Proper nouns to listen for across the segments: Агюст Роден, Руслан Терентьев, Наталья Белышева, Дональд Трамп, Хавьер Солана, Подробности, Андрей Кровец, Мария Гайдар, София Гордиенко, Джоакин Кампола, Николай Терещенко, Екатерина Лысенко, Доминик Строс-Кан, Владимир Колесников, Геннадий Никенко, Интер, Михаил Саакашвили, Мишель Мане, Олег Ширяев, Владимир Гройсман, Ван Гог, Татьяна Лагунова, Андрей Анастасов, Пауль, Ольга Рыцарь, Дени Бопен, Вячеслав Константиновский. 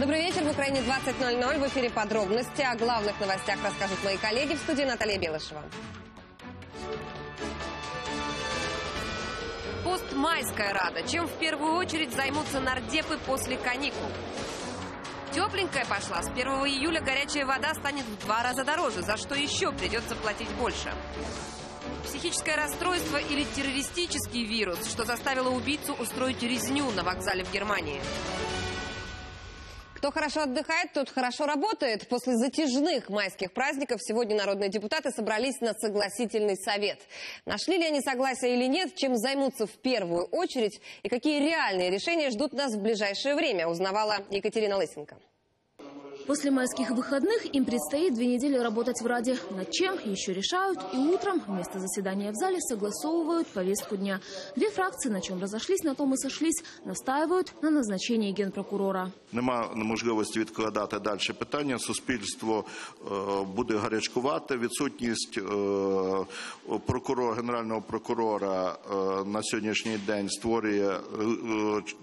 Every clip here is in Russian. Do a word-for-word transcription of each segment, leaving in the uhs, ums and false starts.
Добрый вечер. В Украине двадцать ноль ноль. В эфире подробности. О главных новостях расскажут мои коллеги. В студии Наталья Белышева. Постмайская рада. Чем в первую очередь займутся нардепы после каникул? Тепленькая пошла. С первого июля горячая вода станет в два раза дороже, за что еще придется платить больше. Психическое расстройство или террористический вирус, что заставило убийцу устроить резню на вокзале в Германии. Кто хорошо отдыхает, тот хорошо работает. После затяжных майских праздников сегодня народные депутаты собрались на согласительный совет. Нашли ли они согласие или нет, чем займутся в первую очередь и какие реальные решения ждут нас в ближайшее время, узнавала Екатерина Лысенко. После майских выходных им предстоит две недели работать в Раде. Над чем еще решают, и утром вместо заседания в зале согласовывают повестку дня. Две фракции, на чем разошлись, на том и сошлись, настаивают на назначении генпрокурора. Нема можливості відкладати дальше питання. Суспільство буде гарячкувати. Відсутність прокурора, генерального прокурора на сьогоднішній день створює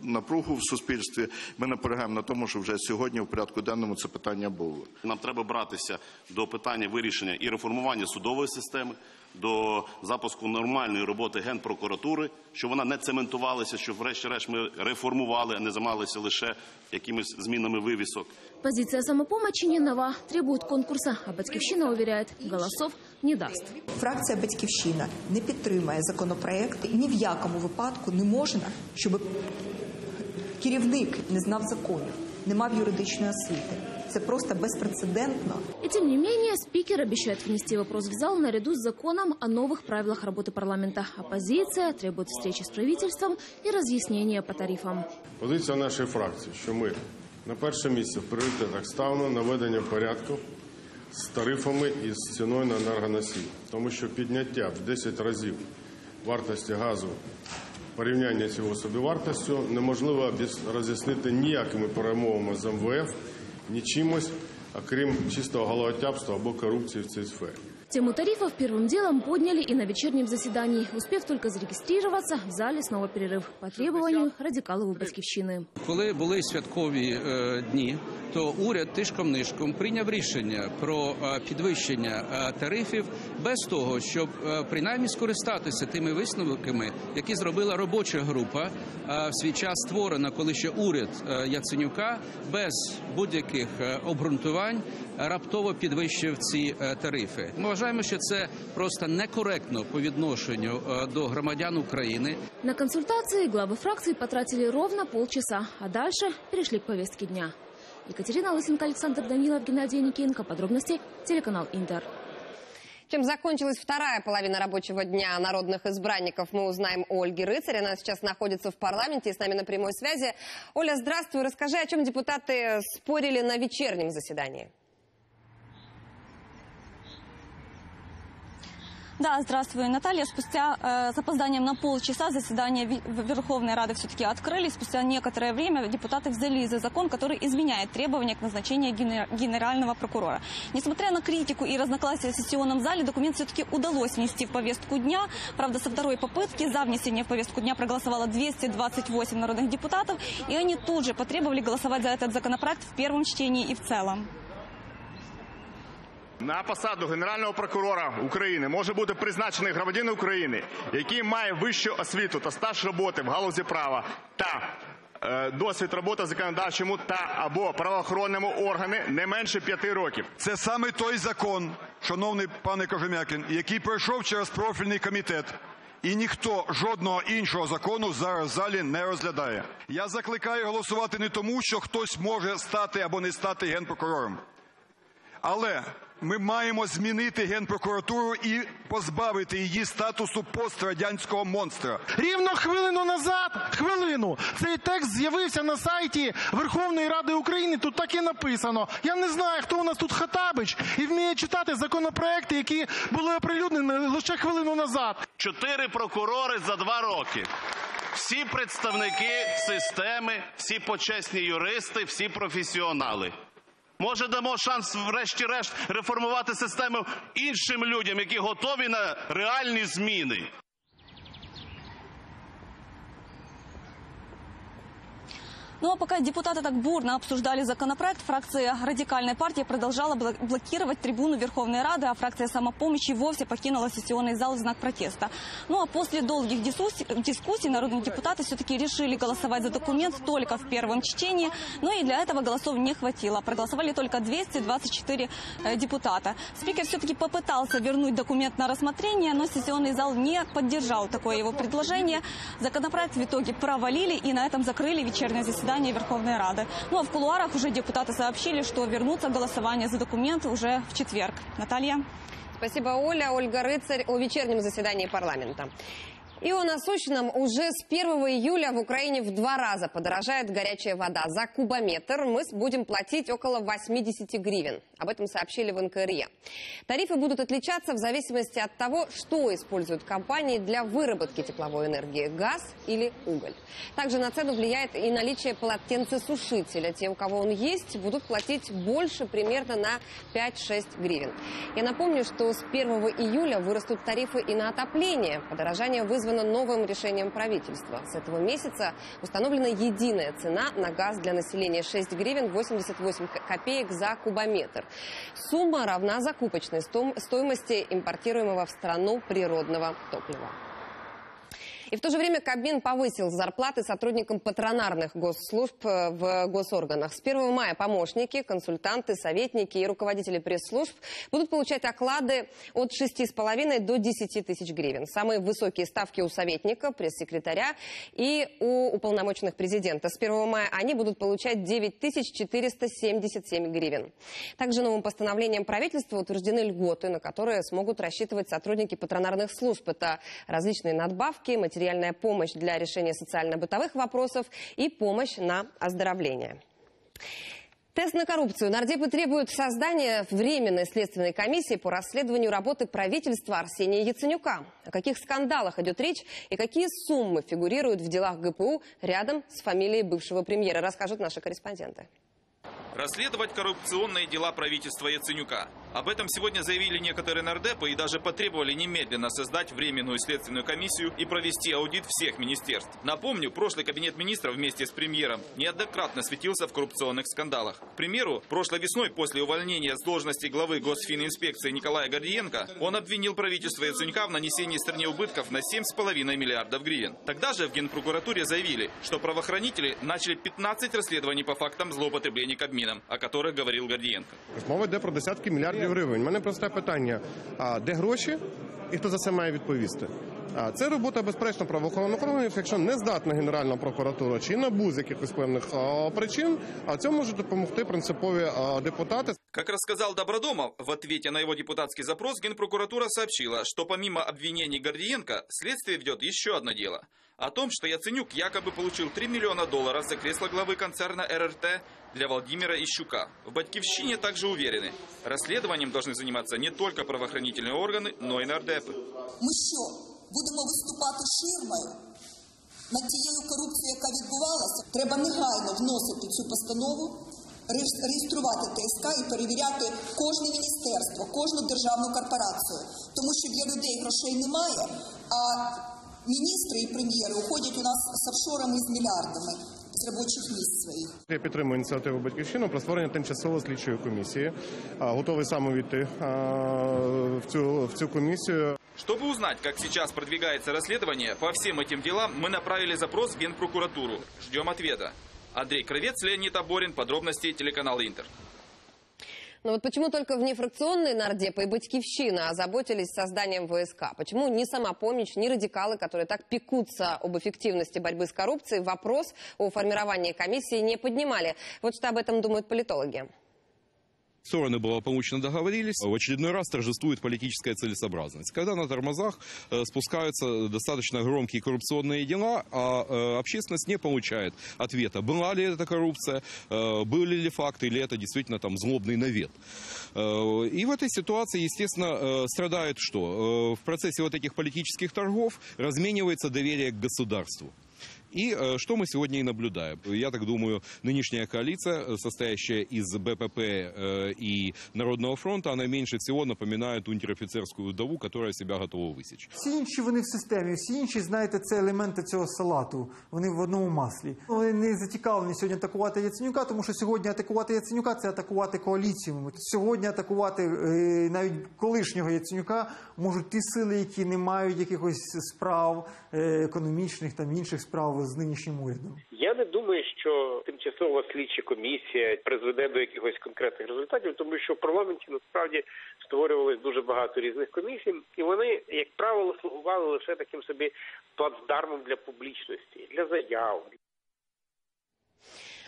напругу в суспільстві. Ми наполягаємо на тому, що вже сьогодні в порядку денному це питання було. Нам треба братися до питання вирішення і реформування судової системи, до запуску нормальної роботи Генпрокуратури, щоб вона не цементувалася, щоб врешті-решт ми реформували, а не займалися лише якимись змінами вивісок. Позиция самопомощи не нова, требует конкурса, а «Батьківщина» уверяет, голосов не даст. Фракция «Батьківщина» не підтримає законопроект, ні в якому випадку не можна, щоб керівник не знав законів, не мав юридичної освіти. Это просто беспрецедентно. И тем не менее, спикер обещает внести вопрос в зал наряду с законом о новых правилах работы парламента. Оппозиция требует встречи с правительством и разъяснения по тарифам. Позиция нашей фракции, что мы на первом месте в приоритетах ставим наведение порядку с тарифами и с ценой на энергоносители. Потому что поднятие в десять раз вартости газу, порівняння с его собівартостю, невозможно разъяснить никакими перемовами с МВФ, ничимось, а кроме чистого головотяпства або коррупции в этой сфере. Тему тарифов первым делом подняли и на вечернем заседании. Успев только зарегистрироваться, в зале снова перерыв по требованию радикалов «Батьківщини». Когда были святкові э, дни, то уряд тишком-нишком принял решение про э, підвищення э, тарифів без того, щоб э, принаймні скористатися тими висновками, які зробила робоча група, э, в свій час створена, коли ще уряд э, Яценюка, без будь-яких э, обґрунтувань раптово підвищив ці э, тарифи. Вважаємо, що це просто некоректно по відношенню до громадян України. На консультации главы фракций потратили ровно полчаса, а дальше перешли к повестке дня. Екатерина Лысенко, Александр Данилов, Геннадий Никенко. Подробности, телеканал «Интер». Чем закончилась вторая половина рабочего дня народных избранников, мы узнаем у Ольги Рыцарь. Она сейчас находится в парламенте и с нами на прямой связи. Оля, здравствуй. Расскажи, о чем депутаты спорили на вечернем заседании. Да, здравствуй, Наталья. Спустя э, с опозданием на полчаса заседание Верховной Рады все-таки открыли. Спустя некоторое время депутаты взяли за закон, который изменяет требования к назначению генер... генерального прокурора. Несмотря на критику и разногласия в сессионном зале, документ все-таки удалось внести в повестку дня. Правда, со второй попытки за внесение в повестку дня проголосовало двести двадцать восемь народных депутатов, и они тут же потребовали голосовать за этот законопроект в первом чтении и в целом. На посаду Генерального прокурора України може бути призначений громадянин України, який має вищу освіту та стаж роботи в галузі права та е, досвід роботи в законодавчому та або правоохоронному органі не менше п'яти років. Це саме той закон, шановний пане Кожем'якін, який пройшов через профільний комітет. І ніхто жодного іншого закону зараз в залі не розглядає. Я закликаю голосувати не тому, що хтось може стати або не стати генпрокурором. Але ми маємо змінити Генпрокуратуру і позбавити її статусу пострадянського монстра. Рівно хвилину назад, хвилину, цей текст з'явився на сайті Верховної Ради України, тут так і написано. Я не знаю, хто у нас тут Хатабич і вміє читати законопроекти, які були оприлюднені лише хвилину назад. Чотири прокурори за два роки. Всі представники системи, всі почесні юристи, всі професіонали. Може, дамо шанс врешті-решт реформувати систему іншим людям, які готові на реальні зміни. Ну а пока депутаты так бурно обсуждали законопроект, фракция радикальной партии продолжала блокировать трибуну Верховной Рады, а фракция самопомощи вовсе покинула сессионный зал в знак протеста. Ну а после долгих дискуссий народные депутаты все-таки решили голосовать за документ только в первом чтении, но и для этого голосов не хватило. Проголосовали только двести двадцать четыре депутата. Спикер все-таки попытался вернуть документ на рассмотрение, но сессионный зал не поддержал такое его предложение. Законопроект в итоге провалили и на этом закрыли вечернее заседание Верховной Рады. Ну а в кулуарах уже депутаты сообщили, что вернутся голосование за документ уже в четверг. Наталья. Спасибо, Оля. Ольга Рыцарь о вечернем заседании парламента. И о насущном. Уже с первого июля в Украине в два раза подорожает горячая вода. За кубометр мы будем платить около восьмидесяти гривен. Об этом сообщили в эн ка эр е. Тарифы будут отличаться в зависимости от того, что используют компании для выработки тепловой энергии – газ или уголь. Также на цену влияет и наличие полотенцесушителя. Те, у кого он есть, будут платить больше примерно на пять-шесть гривен. Я напомню, что с первого июля вырастут тарифы и на отопление. Подорожание вызвано новым решением правительства. С этого месяца установлена единая цена на газ для населения шесть гривен восемьдесят восемь копеек за кубометр. Сумма равна закупочной стоимости импортируемого в страну природного топлива. И в то же время Кабмин повысил зарплаты сотрудникам патронажных госслужб в госорганах. С первого мая помощники, консультанты, советники и руководители пресс-служб будут получать оклады от шести с половиной до десяти тысяч гривен. Самые высокие ставки у советника, пресс-секретаря и у уполномоченных президента. С первого мая они будут получать девять тысяч четыреста семьдесят семь гривен. Также новым постановлением правительства утверждены льготы, на которые смогут рассчитывать сотрудники патронажных служб. Это различные надбавки, материалы, материальная помощь для решения социально-бытовых вопросов и помощь на оздоровление. Тест на коррупцию. Нардепы требуют создания временной следственной комиссии по расследованию работы правительства Арсения Яценюка. О каких скандалах идет речь и какие суммы фигурируют в делах гэ пэ у рядом с фамилией бывшего премьера, расскажут наши корреспонденты. Расследовать коррупционные дела правительства Яценюка. Об этом сегодня заявили некоторые нардепы и даже потребовали немедленно создать временную следственную комиссию и провести аудит всех министерств. Напомню, прошлый кабинет министров вместе с премьером неоднократно светился в коррупционных скандалах. К примеру, прошлой весной после увольнения с должности главы Госфининспекции Николая Гордиенко он обвинил правительство Яценюка в нанесении стране убытков на семь с половиной миллиардов гривен. Тогда же в Генпрокуратуре заявили, что правоохранители начали пятнадцать расследований по фактам злоупотребления Кабмина, о которых говорил Гордієнко. Мова йде про десятки мільярдів гривень. У мене просте питання, а де гроші і хто за це має відповісти? Це робота, безперечно, правоохоронних органів, якщо не здатна Генеральна прокуратура чи НАБУ з якихось певних причин, а цьому можуть допомогти принципові депутати. Как рассказал Добродомов, в ответе на его депутатский запрос Генпрокуратура сообщила, что помимо обвинений Гордиенко, следствие ведет еще одно дело. О том, что Яценюк якобы получил три миллиона долларов за кресло главы концерна эр эр тэ для Владимира Ищука. В Батьковщине также уверены, расследованием должны заниматься не только правоохранительные органы, но и нардепы. Мы еще будемо виступати ширмою над тією корупцією, яка відбувалася. Треба негайно вносити цю постанову, реєструвати ТСК і перевіряти кожне міністерство, кожну державну корпорацію. Тому що для людей грошей немає, а міністри і прем'єри уходять у нас з офшорами, з мільярдами з робочих місць своїх. Я підтримую ініціативу «Батьківщини» про створення тимчасової слідчої комісії. Готовий сам увійти в цю комісію. Чтобы узнать, как сейчас продвигается расследование по всем этим делам, мы направили запрос в Генпрокуратуру. Ждем ответа. Андрей Кровец, Леонид Аборин. Подробности, телеканал Интер. Но вот почему только внефракционные нардепы и Батькивщина озаботились созданием ВСК? Почему ни самопомощь, ни радикалы, которые так пекутся об эффективности борьбы с коррупцией, вопрос о формировании комиссии не поднимали? Вот что об этом думают политологи. Стороны благополучно договорились. В очередной раз торжествует политическая целесообразность. Когда на тормозах спускаются достаточно громкие коррупционные дела, а общественность не получает ответа, была ли это коррупция, были ли факты, или это действительно там злобный навет. И в этой ситуации, естественно, страдает что? В процессе вот этих политических торгов разменивается доверие к государству. И что мы сегодня и наблюдаем. Я так думаю, нынешняя коалиция, состоящая из БПП и Народного фронта, она меньше всего напоминает унтер-офіцерскую вдову, которая себя готова высечь. Всі інші вони в системі, всі інші, знаєте, це елементи цього салату, вони в одному маслі. Вони не зацікавлені сьогодні атакувати Яценюка, тому що сьогодні атакувати Яценюка – це атакувати коаліцію. Сьогодні атакувати навіть колишнього Яценюка можуть ті сили, які не мають якихось справ економічних та інших справ з нинішнім урядом. Я не думаю, що тимчасова слідча комісія призведе до якихось конкретних результатів, тому що в парламенті насправді створювалось дуже багато різних комісій, і вони, як правило, слугували лише таким собі плацдармом для публічності, для заяв.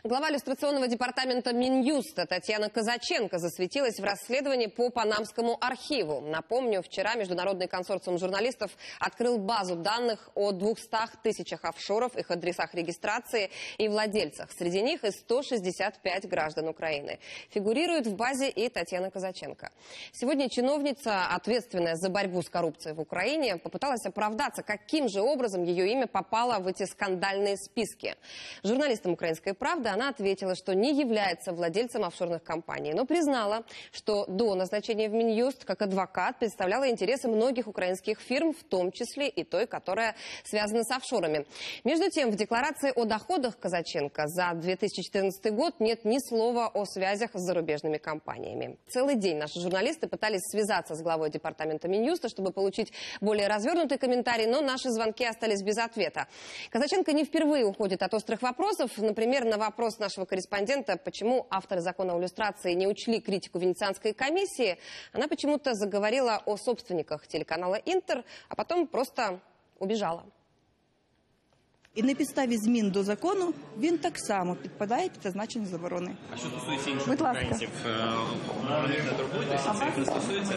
Глава иллюстрационного департамента Минюста Татьяна Казаченко засветилась в расследовании по Панамскому архиву. Напомню, вчера Международный консорциум журналистов открыл базу данных о двухстах тысячах офшоров, их адресах регистрации и владельцах. Среди них и сто шестьдесят пять граждан Украины. Фигурирует в базе и Татьяна Казаченко. Сегодня чиновница, ответственная за борьбу с коррупцией в Украине, попыталась оправдаться, каким же образом ее имя попало в эти скандальные списки. Журналистам «Украинской правды» она ответила, что не является владельцем офшорных компаний, но признала, что до назначения в Минюст как адвокат представляла интересы многих украинских фирм, в том числе и той, которая связана с офшорами. Между тем, в декларации о доходах Казаченко за две тысячи четырнадцатый год нет ни слова о связях с зарубежными компаниями. Целый день наши журналисты пытались связаться с главой департамента Минюста, чтобы получить более развернутый комментарий, но наши звонки остались без ответа. Казаченко не впервые уходит от острых вопросов, например, на вопрос Вопрос нашего корреспондента, почему авторы закона о иллюстрации не учли критику Венецианской комиссии, она почему-то заговорила о собственниках телеканала «Интер», а потом просто убежала. І на підставі змін до закону він так само підпадає під зазначені заборони. А що стосується інших українців, вони не турбуються, це їх не стосується?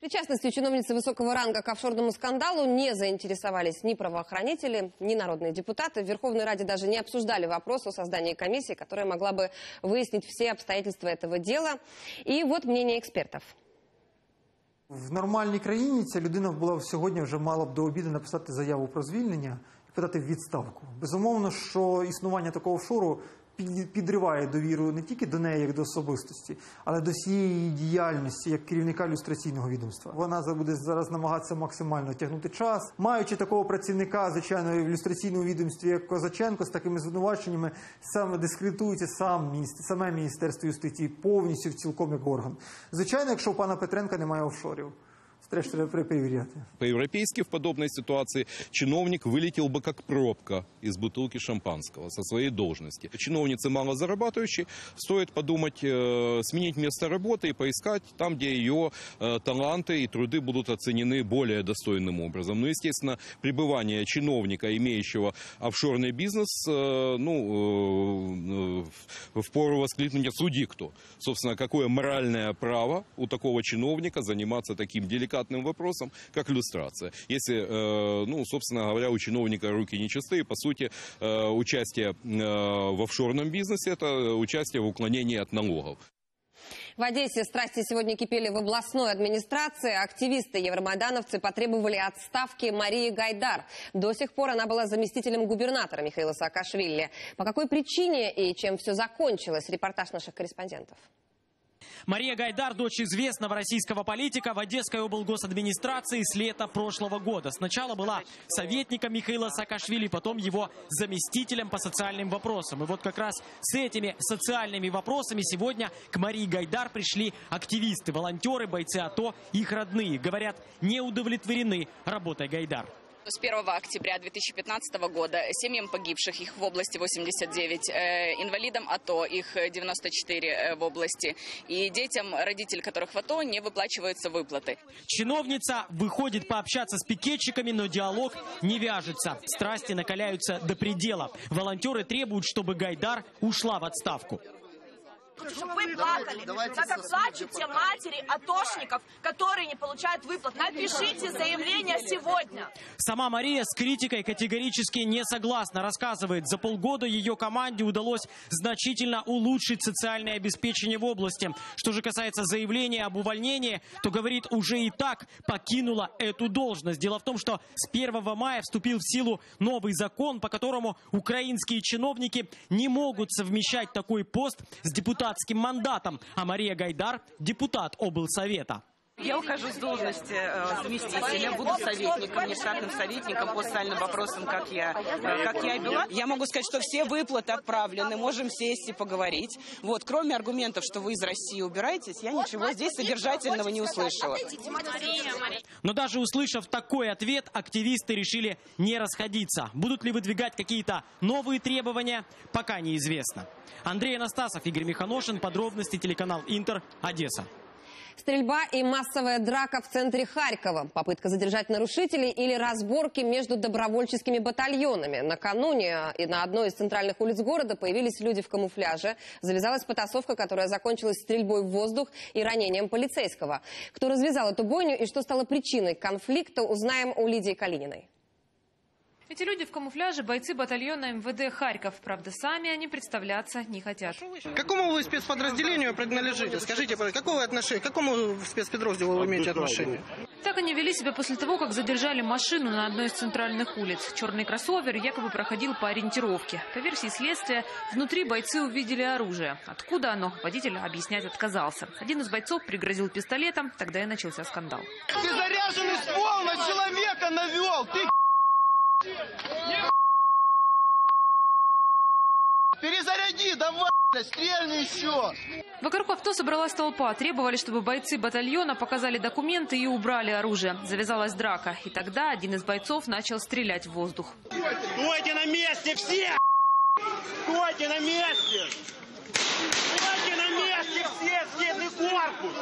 Причастностью чиновницы высокого ранга к офшорному скандалу не заинтересовались ни правоохранители, ни народные депутаты. В Верховной Раде даже не обсуждали вопрос о создании комиссии, которая могла бы выяснить все обстоятельства этого дела. И вот мнение экспертов. В нормальной країні ця людина була сьогодні вже мала б до обіду написати заяву про звільнення і подати відставку. Безумовно, що існування такого офшору підриває довіру не тільки до неї, як до особистості, але до всієї її діяльності, як керівника люстраційного відомства. Вона буде зараз намагатися максимально тягнути час. Маючи такого працівника, звичайно, в люстраційному відомстві, як Казаченко, з такими звинуваченнями, саме дискредитується саме Міністерство юстиції повністю, цілком як орган. Звичайно, якщо у пана Петренка немає офшорів. По-европейски в подобной ситуации чиновник вылетел бы как пробка из бутылки шампанского со своей должности. Чиновницы мало зарабатывающие, стоит подумать, э, сменить место работы и поискать там, где ее э, таланты и труды будут оценены более достойным образом. Ну, естественно, пребывание чиновника, имеющего офшорный бизнес, э, ну, э, впору воскликнуть: «Суди кто». Собственно, какое моральное право у такого чиновника заниматься таким деликатным вопросом, как иллюстрация. Если, э, ну, собственно говоря, у чиновника руки нечистые, по сути, э, участие э, в офшорном бизнесе – это участие в уклонении от налогов. В Одессе страсти сегодня кипели в областной администрации. Активисты-евромайдановцы потребовали отставки Марии Гайдар. До сих пор она была заместителем губернатора Михаила Саакашвили. По какой причине и чем все закончилось? Репортаж наших корреспондентов. Мария Гайдар, дочь известного российского политика, в Одесской облгосадминистрации с лета прошлого года. Сначала была советником Михаила Саакашвили, потом его заместителем по социальным вопросам. И вот как раз с этими социальными вопросами сегодня к Марии Гайдар пришли активисты, волонтеры, бойцы АТО, их родные. Говорят, не удовлетворены работой Гайдар. С первого октября две тысячи пятнадцатого года семьям погибших, их в области восемьдесят девять, инвалидам АТО, их девяносто четыре в области, и детям, родители которых в АТО, не выплачиваются выплаты. Чиновница выходит пообщаться с пикетчиками, но диалог не вяжется. Страсти накаляются до предела. Волонтеры требуют, чтобы Гайдар ушла в отставку. чтобы вы плакали, так как плачете матери атошников, которые не получают выплат. Напишите заявление сегодня. Сама Мария с критикой категорически не согласна. Рассказывает, за полгода ее команде удалось значительно улучшить социальное обеспечение в области. Что же касается заявления об увольнении, то, говорит, уже и так покинула эту должность. Дело в том, что с первого мая вступил в силу новый закон, по которому украинские чиновники не могут совмещать такой пост с депутатским мандатом. А Мария Гайдар – депутат облсовета. Я ухожу с должности э, заместителя, буду советником, нештатным советником по социальным вопросам, как я, э, как я и была. Я могу сказать, что все выплаты отправлены, можем сесть и поговорить. Вот, кроме аргументов, что вы из России убираетесь, я ничего здесь содержательного не услышала. Но даже услышав такой ответ, активисты решили не расходиться. Будут ли выдвигать какие-то новые требования, пока неизвестно. Андрей Анастасов, Игорь Миханошин, подробности, телеканал Интер, Одесса. Стрельба и массовая драка в центре Харькова. Попытка задержать нарушителей или разборки между добровольческими батальонами. Накануне и на одной из центральных улиц города появились люди в камуфляже. Завязалась потасовка, которая закончилась стрельбой в воздух и ранением полицейского. Кто развязал эту бойню и что стало причиной конфликта, узнаем у Лидии Калининой. Эти люди в камуфляже – бойцы батальона МВД «Харьков». Правда, сами они представляться не хотят. Какому вы спецподразделению принадлежите? Скажите, какого отношения, к какому спецподразделу вы имеете отношение? Так они вели себя после того, как задержали машину на одной из центральных улиц. Черный кроссовер якобы проходил по ориентировке. По версии следствия, внутри бойцы увидели оружие. Откуда оно, водитель объяснять отказался. Один из бойцов пригрозил пистолетом, тогда и начался скандал. Ты заряженный ствол на человека навел! Ты... Перезаряди, давай, стрельни еще! Вокруг авто собралась толпа. Требовали, чтобы бойцы батальона показали документы и убрали оружие. Завязалась драка. И тогда один из бойцов начал стрелять в воздух. Стойте на месте все! Стойте на месте! Стойте на месте все! Следный корпус!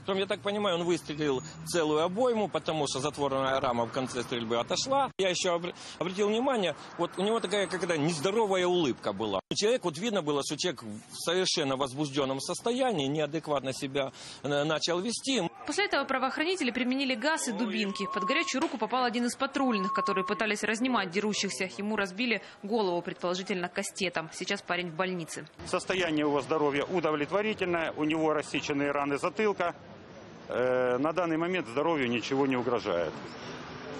Потом, я так понимаю, он выстрелил целую обойму, потому что затворная рама в конце стрельбы отошла. Я еще обратил внимание, вот у него такая какая-то нездоровая улыбка была. Человек, вот видно было, что человек в совершенно возбужденном состоянии, неадекватно себя начал вести. После этого правоохранители применили газ и дубинки. Под горячую руку попал один из патрульных, которые пытались разнимать дерущихся. Ему разбили голову, предположительно, кастетом. Сейчас парень в больнице. Состояние его здоровья удовлетворительное, у него рассеченные раны затылка. На данный момент здоровью ничего не угрожает.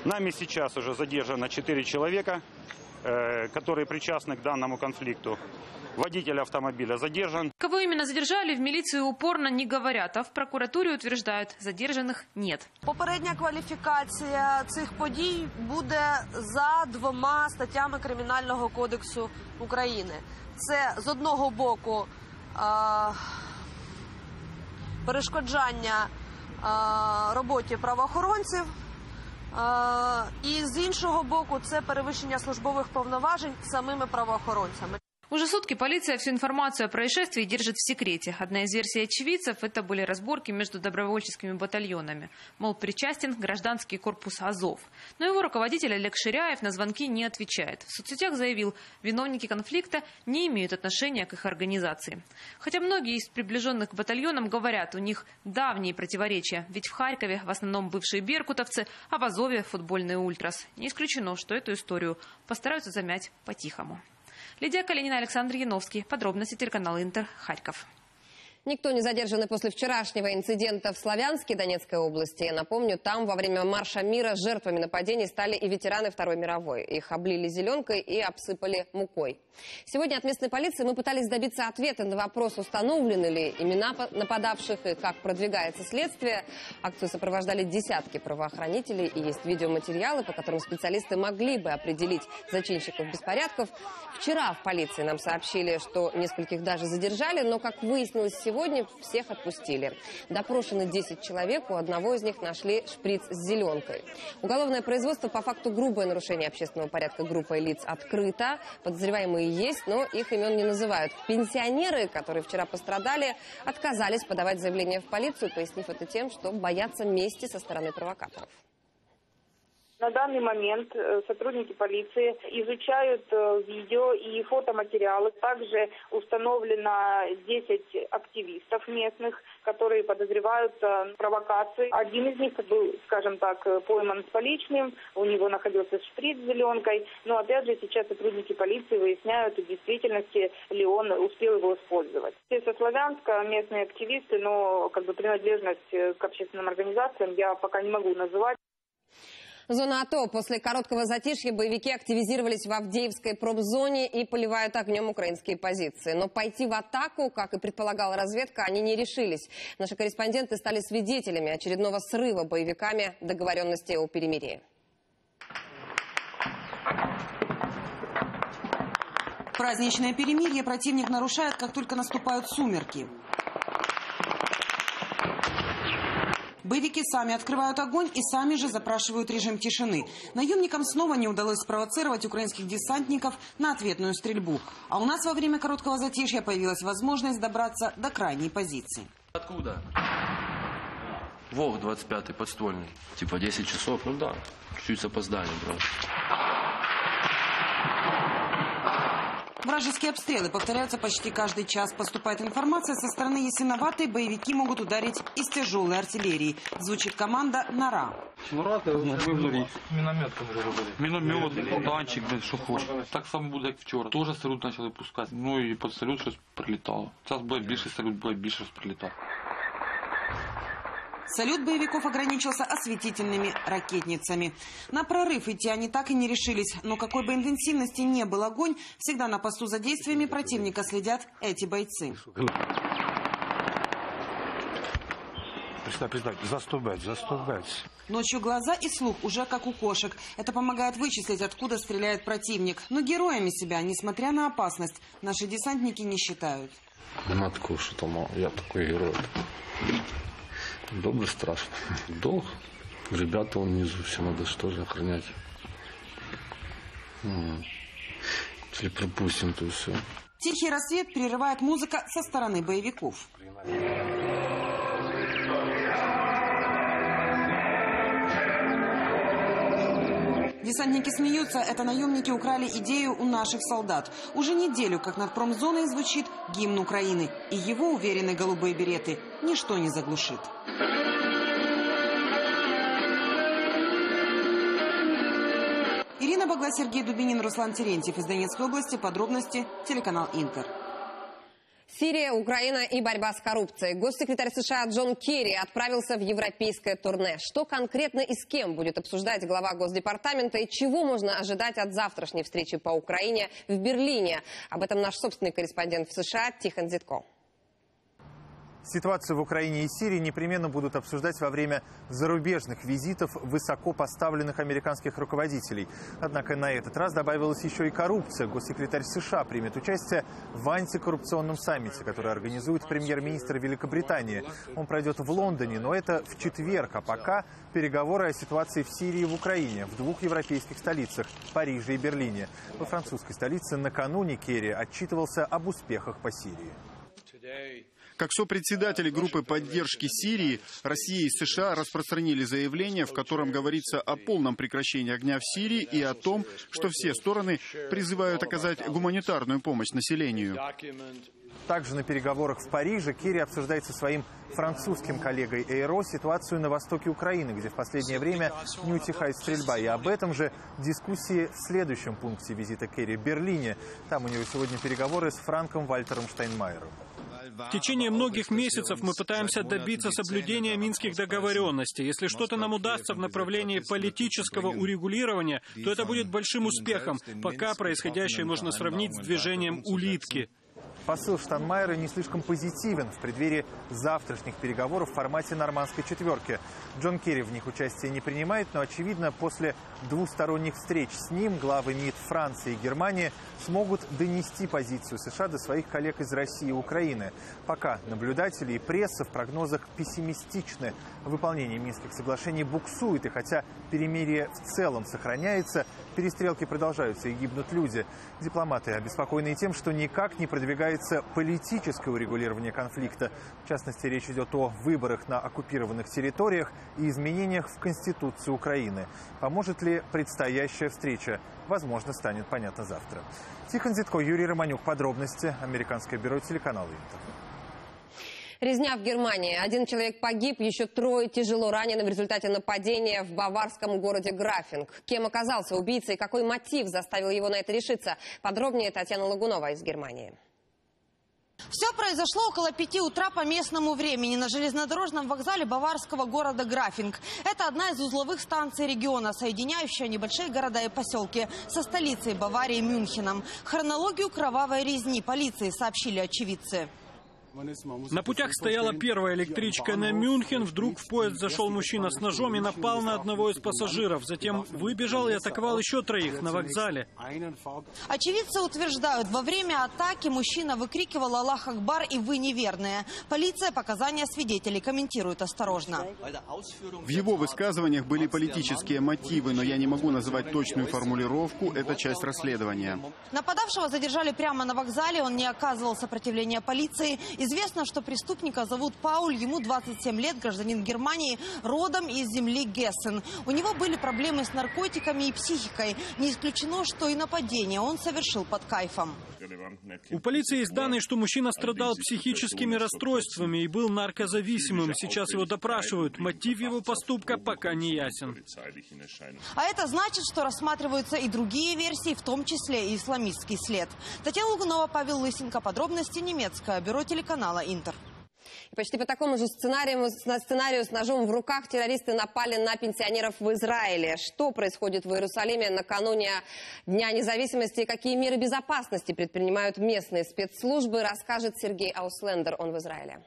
Нами сейчас уже задержано четыре человека, которые причастны к данному конфликту. Водитель автомобиля задержан. Кого именно задержали, в милиции упорно не говорят, а в прокуратуре утверждают, задержанных нет. Попередня квалификація цих подій буде за двома статтями Кримінального кодексу України. Це з одного боку э, перешкоджання роботі правоохоронців, і з іншого боку це перевищення службових повноважень самими правоохоронцями. Уже сутки полиция всю информацию о происшествии держит в секрете. Одна из версий очевидцев – это были разборки между добровольческими батальонами. Мол, причастен гражданский корпус «Азов». Но его руководитель Олег Ширяев на звонки не отвечает. В соцсетях заявил, виновники конфликта не имеют отношения к их организации. Хотя многие из приближенных к батальонам говорят, у них давние противоречия. Ведь в Харькове в основном бывшие беркутовцы, а в «Азове» – футбольный ультрас. Не исключено, что эту историю постараются замять по-тихому. Лидия Калинина, Александр Яновский. Подробности телеканала Интер, Харьков. Никто не задержан после вчерашнего инцидента в Славянске Донецкой области. Я напомню, там во время марша мира жертвами нападений стали и ветераны Второй мировой. Их облили зеленкой и обсыпали мукой. Сегодня от местной полиции мы пытались добиться ответа на вопрос, установлены ли имена нападавших и как продвигается следствие. Акцию сопровождали десятки правоохранителей и есть видеоматериалы, по которым специалисты могли бы определить зачинщиков беспорядков. Вчера в полиции нам сообщили, что нескольких даже задержали, но, как выяснилось, сегодня... Сегодня всех отпустили. Допрошены десять человек, у одного из них нашли шприц с зеленкой. Уголовное производство по факту грубое нарушение общественного порядка группой лиц открыто. Подозреваемые есть, но их имен не называют. Пенсионеры, которые вчера пострадали, отказались подавать заявление в полицию, пояснив это тем, что боятся мести со стороны провокаторов. На данный момент сотрудники полиции изучают видео и фотоматериалы. Также установлено десять активистов местных, которые подозреваются в провокации. Один из них был, скажем так, пойман с поличным, у него находился шприц с зеленкой. Но опять же сейчас сотрудники полиции выясняют, в действительности ли он успел его использовать. Все со Славянска, местные активисты, но как бы принадлежность к общественным организациям я пока не могу называть. Зона АТО. После короткого затишья боевики активизировались в Авдеевской промзоне и поливают огнем украинские позиции. Но пойти в атаку, как и предполагала разведка, они не решились. Наши корреспонденты стали свидетелями очередного срыва боевиками договоренности о перемирии. Праздничное перемирие противник нарушает, как только наступают сумерки. Боевики сами открывают огонь и сами же запрашивают режим тишины. Наемникам снова не удалось спровоцировать украинских десантников на ответную стрельбу. А у нас во время короткого затишья появилась возможность добраться до крайней позиции. Откуда? Волк двадцать пятый подствольный. Типа десять часов, ну да, чуть с опозданием просто. Вражеские обстрелы повторяются почти каждый час. Поступает информация со стороны Ясиноватой, боевики могут ударить из тяжелой артиллерии. Звучит команда «Нора». Нора-то выбрали. Минометка выбрали. Миномет, танчик, блин, что хочешь. Так само будет, как вчера. Тоже салют начали пускать. Ну и под салют что-то прилетало. Сейчас было больше салют, было больше что-то прилетало. Салют боевиков ограничился осветительными ракетницами. На прорыв идти они так и не решились. Но какой бы интенсивности ни был огонь, всегда на посту за действиями противника следят эти бойцы. Заступать, заступать. Ночью глаза и слух уже как у кошек. Это помогает вычислить, откуда стреляет противник. Но героями себя, несмотря на опасность, наши десантники не считают. Она такой, что там, я такой герой. Добрый, страшный. Долг. Ребята вон внизу, все надо что же охранять. Если пропустим, то все. Тихий рассвет прерывает музыка со стороны боевиков. Десантники смеются, это наемники украли идею у наших солдат. Уже неделю, как над промзоной звучит гимн Украины. И его, уверены голубые береты, ничто не заглушит. Ирина Багла, Сергей Дубинин, Руслан Терентьев. Из Донецкой области. Подробности. Телеканал «Интер». Сирия, Украина и борьба с коррупцией. Госсекретарь США Джон Керри отправился в европейское турне. Что конкретно и с кем будет обсуждать глава Госдепартамента и чего можно ожидать от завтрашней встречи по Украине в Берлине? Об этом наш собственный корреспондент в США Тихон Зятко. Ситуацию в Украине и Сирии непременно будут обсуждать во время зарубежных визитов высоко поставленных американских руководителей. Однако на этот раз добавилась еще и коррупция. Госсекретарь США примет участие в антикоррупционном саммите, который организует премьер-министр Великобритании. Он пройдет в Лондоне, но это в четверг, а пока переговоры о ситуации в Сирии и в Украине в двух европейских столицах – Париже и Берлине. Во французской столице накануне Керри отчитывался об успехах по Сирии. Как сопредседатели группы поддержки Сирии, Россия и США распространили заявление, в котором говорится о полном прекращении огня в Сирии и о том, что все стороны призывают оказать гуманитарную помощь населению. Также на переговорах в Париже Керри обсуждает со своим французским коллегой Эйро ситуацию на востоке Украины, где в последнее время не утихает стрельба. И об этом же дискуссии в следующем пункте визита Керри в Берлине. Там у него сегодня переговоры с Франком Вальтером Штайнмайером. В течение многих месяцев мы пытаемся добиться соблюдения минских договоренностей. Если что-то нам удастся в направлении политического урегулирования, то это будет большим успехом. Пока происходящее можно сравнить с движением улитки. Посыл Штайнмайера не слишком позитивен в преддверии завтрашних переговоров в формате нормандской четверки. Джон Керри в них участие не принимает, но, очевидно, после двусторонних встреч с ним главы МИД Франции и Германии смогут донести позицию США до своих коллег из России и Украины. Пока наблюдатели и пресса в прогнозах пессимистичны. Выполнение Минских соглашений буксует, и хотя перемирие в целом сохраняется, перестрелки продолжаются и гибнут люди. Дипломаты обеспокоены тем, что никак не продвигается касается политического регулирования конфликта. В частности, речь идет о выборах на оккупированных территориях и изменениях в Конституции Украины. Поможет ли предстоящая встреча? Возможно, станет понятно завтра. Тихон Зятко, Юрий Романюк. Подробности. Американское бюро телеканала «Интер». Резня в Германии. Один человек погиб, еще трое тяжело ранены в результате нападения в баварском городе Графинг. Кем оказался убийца и какой мотив заставил его на это решиться? Подробнее Татьяна Лагунова из Германии. Все произошло около пяти утра по местному времени на железнодорожном вокзале баварского города Графинг. Это одна из узловых станций региона, соединяющая небольшие города и поселки со столицей Баварии Мюнхеном. Хронологию кровавой резни полиции сообщили очевидцы. На путях стояла первая электричка на Мюнхен. Вдруг в поезд зашел мужчина с ножом и напал на одного из пассажиров. Затем выбежал и атаковал еще троих на вокзале. Очевидцы утверждают, во время атаки мужчина выкрикивал «Аллах Акбар» и «Вы неверные». Полиция показания свидетелей комментирует осторожно. В его высказываниях были политические мотивы, но я не могу называть точную формулировку. Это часть расследования. Нападавшего задержали прямо на вокзале. Он не оказывал сопротивления полиции. Известно, что преступника зовут Пауль, ему двадцать семь лет, гражданин Германии, родом из земли Гессен. У него были проблемы с наркотиками и психикой. Не исключено, что и нападение он совершил под кайфом. У полиции есть данные, что мужчина страдал психическими расстройствами и был наркозависимым. Сейчас его допрашивают. Мотив его поступка пока не ясен. А это значит, что рассматриваются и другие версии, в том числе и исламистский след. Татьяна Лагунова, Павел Лысенко. Подробности. Немецкое бюро телеканала канала «Интер». И почти по такому же сценарию, сценарию с ножом в руках террористы напали на пенсионеров в Израиле. Что происходит в Иерусалиме накануне Дня независимости и какие меры безопасности предпринимают местные спецслужбы, расскажет Сергей Ауслендер. Он в Израиле.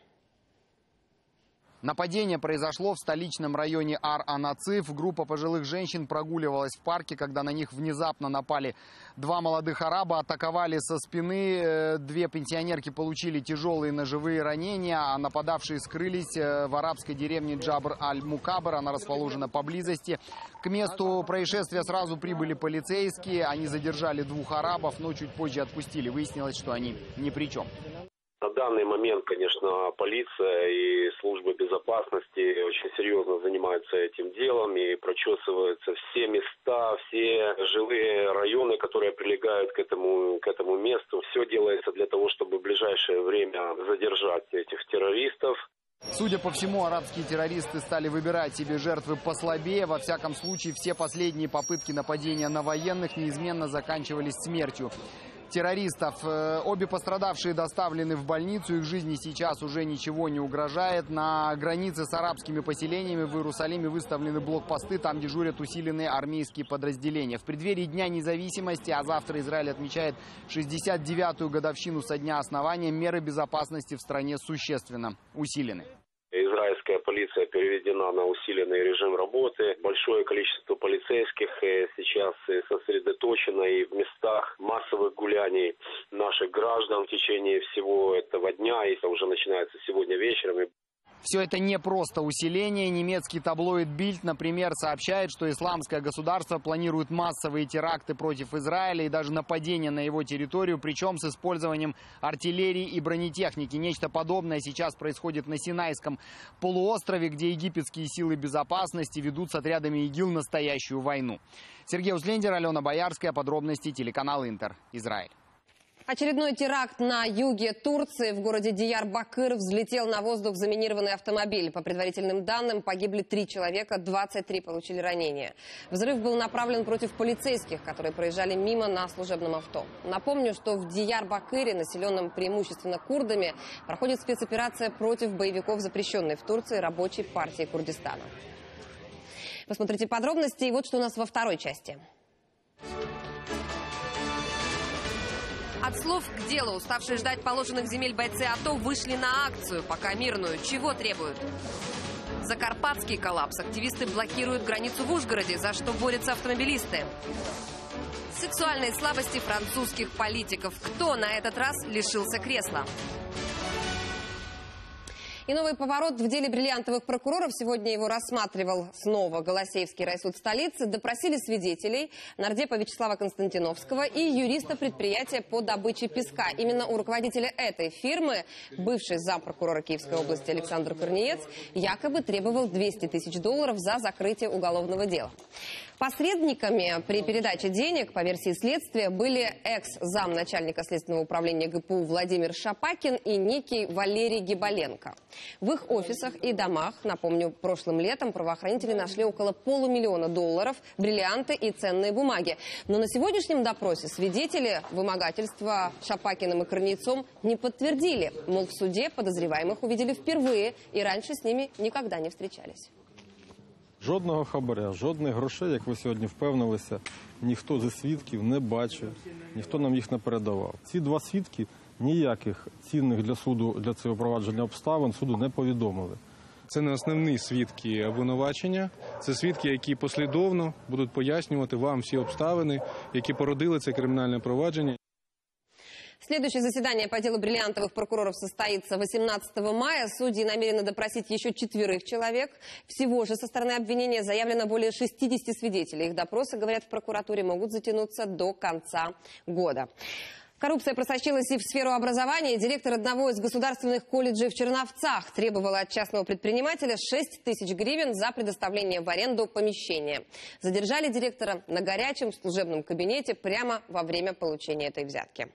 Нападение произошло в столичном районе Ар-Анациф. Группа пожилых женщин прогуливалась в парке, когда на них внезапно напали два молодых араба, атаковали со спины. Две пенсионерки получили тяжелые ножевые ранения, а нападавшие скрылись в арабской деревне Джабр-аль-Мукабр. Она расположена поблизости. К месту происшествия сразу прибыли полицейские. Они задержали двух арабов, но чуть позже отпустили. Выяснилось, что они ни при чем. На данный момент, конечно, полиция и службы безопасности очень серьезно занимаются этим делом и прочесываются все места, все жилые районы, которые прилегают к этому, к этому месту. Все делается для того, чтобы в ближайшее время задержать этих террористов. Судя по всему, арабские террористы стали выбирать себе жертвы послабее. Во всяком случае, все последние попытки нападения на военных неизменно заканчивались смертью террористов. Обе пострадавшие доставлены в больницу. Их жизни сейчас уже ничего не угрожает. На границе с арабскими поселениями в Иерусалиме выставлены блокпосты. Там дежурят усиленные армейские подразделения. В преддверии Дня независимости, а завтра Израиль отмечает шестьдесят девятую годовщину со дня основания, меры безопасности в стране существенно усилены. Израильская полиция переведена на усиленный режим работы. Большое количество полицейских сейчас сосредоточено и в местах массовых гуляний наших граждан в течение всего этого дня. И это уже начинается сегодня вечером. Все это не просто усиление. Немецкий таблоид «Бильд», например, сообщает, что исламское государство планирует массовые теракты против Израиля и даже нападение на его территорию, причем с использованием артиллерии и бронетехники. Нечто подобное сейчас происходит на Синайском полуострове, где египетские силы безопасности ведут с отрядами ИГИЛ настоящую войну. Сергей Услендер, Алена Боярская. Подробности. Телеканал «Интер». Израиль. Очередной теракт на юге Турции в городе Диярбакыр взлетел на воздух заминированный автомобиль. По предварительным данным, погибли три человека, двадцать три получили ранения. Взрыв был направлен против полицейских, которые проезжали мимо на служебном авто. Напомню, что в Диярбакыре, населенном преимущественно курдами, проходит спецоперация против боевиков, запрещенной в Турции рабочей партии Курдистана. Посмотрите подробности, и вот что у нас во второй части. От слов к делу. Уставшие ждать положенных земель бойцы АТО вышли на акцию, пока мирную. Чего требуют? Закарпатский коллапс. Активисты блокируют границу в Ужгороде, за что борются автомобилисты. Сексуальные слабости французских политиков. Кто на этот раз лишился кресла? И новый поворот в деле бриллиантовых прокуроров. Сегодня его рассматривал снова Голосеевский райсуд столицы. Допросили свидетелей, нардепа Вячеслава Константиновского и юриста предприятия по добыче песка. Именно у руководителя этой фирмы, бывший зампрокурора Киевской области Александр Корниец, якобы требовал двести тысяч долларов за закрытие уголовного дела. Посредниками при передаче денег, по версии следствия, были экс-замначальника Следственного управления гэ пэ у Владимир Шапакин и некий Валерий Гибаленко. В их офисах и домах, напомню, прошлым летом правоохранители нашли около полумиллиона долларов, бриллианты и ценные бумаги. Но на сегодняшнем допросе свидетели вымогательства Шапакиным и Корнейцом не подтвердили. Мол, в суде подозреваемых увидели впервые и раньше с ними никогда не встречались. Жодного хабаря, жодних грошей, як ви сьогодні впевнилися, ніхто зі свідків не бачив, ніхто нам їх не передавав. Ці два свідки ніяких цінних для суду, для цього провадження обставин суду не повідомили. Це не основні свідки обвинувачення, це свідки, які послідовно будуть пояснювати вам всі обставини, які породили це кримінальне провадження. Следующее заседание по делу бриллиантовых прокуроров состоится восемнадцатого мая. Судьи намерены допросить еще четверых человек. Всего же со стороны обвинения заявлено более шестидесяти свидетелей. Их допросы, говорят в прокуратуре, могут затянуться до конца года. Коррупция просочилась и в сферу образования. Директор одного из государственных колледжей в Черновцах требовала от частного предпринимателя шесть тысяч гривен за предоставление в аренду помещения. Задержали директора на горячем служебном кабинете прямо во время получения этой взятки.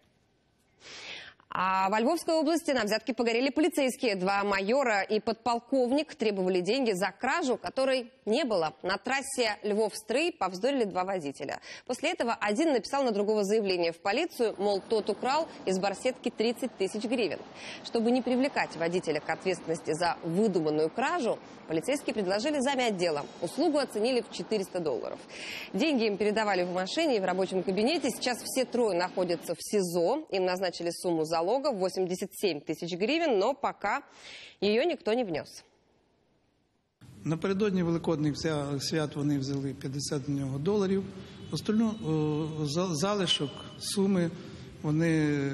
А во Львовской области на взятке погорели полицейские. Два майора и подполковник требовали деньги за кражу, которой не было. На трассе Львов-Стрий повздорили два водителя. После этого один написал на другого заявление в полицию, мол, тот украл из барсетки тридцать тысяч гривен. Чтобы не привлекать водителя к ответственности за выдуманную кражу, полицейские предложили замять дело. Услугу оценили в четыреста долларов. Деньги им передавали в машине и в рабочем кабинете. Сейчас все трое находятся в СИЗО. Им назначили сумму за залога восемьдесят семь тысяч гривен, но пока ее никто не внес. Напередодні Великодних свят вони взяли п'ятдесят доларів. Остальну залишок суми вони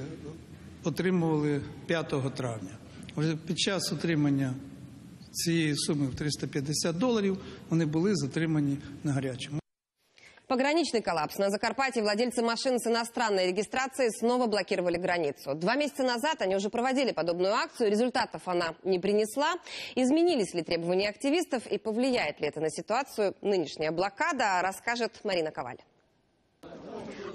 отримували п'ятого травня. Під час отримання цієї суми в триста п'ятдесят доларів вони були затримані на гарячому. Пограничный коллапс. На Закарпатье владельцы машин с иностранной регистрацией снова блокировали границу. Два месяца назад они уже проводили подобную акцию. Результатов она не принесла. Изменились ли требования активистов и повлияет ли это на ситуацию нынешняя блокада, расскажет Марина Коваль.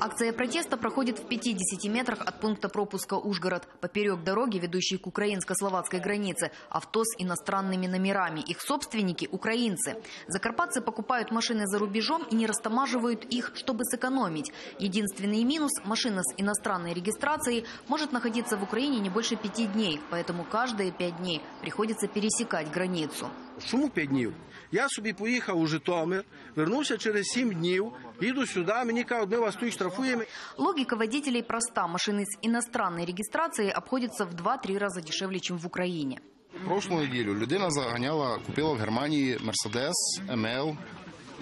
Акция протеста проходит в пятидесяти метрах от пункта пропуска Ужгород. Поперек дороги, ведущей к украинско-словацкой границе, авто с иностранными номерами. Их собственники – украинцы. Закарпатцы покупают машины за рубежом и не растамаживают их, чтобы сэкономить. Единственный минус – машина с иностранной регистрацией может находиться в Украине не больше пяти дней. Поэтому каждые пять дней приходится пересекать границу. Чому п'ять днів? Я собі поїхав у Житомир, вернувся через сім днів, їду сюди, мені кажуть, ми вас тут штрафуємо. Логика водителей проста. Машины с иностранной регистрацией обходятся в два-три раза дешевле, чем в Украине. Прошлую неделю людина заганяла, купила в Германии Mercedes эм эл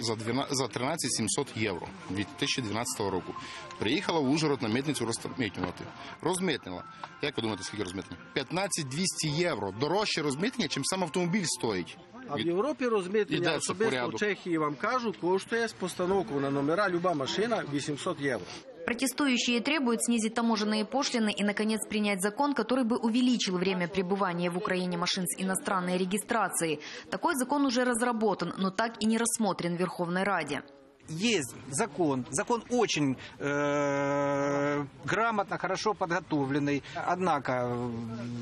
за тринадцять тисяч сімсот євро дві тисячі дванадцятого року. Приїхала в Ужгород на митницю розмитнювати. Розмитнила. Як ви думаєте, скільки розмитнення? п'ятнадцять тисяч двісті євро. Дорожче розмитнення, чим сам автомобіль стоїть. А в Європі розмитнення, особисто в Чехії, вам кажуть, коштує з постановку на номера люба машина вісімсот євро. Протестующие требуют снизить таможенные пошлины и, наконец, принять закон, который бы увеличил время пребывания в Украине машин с иностранной регистрацией. Такой закон уже разработан, но так и не рассмотрен в Верховной Раде. Есть закон. Закон очень э, грамотно, хорошо подготовленный. Однако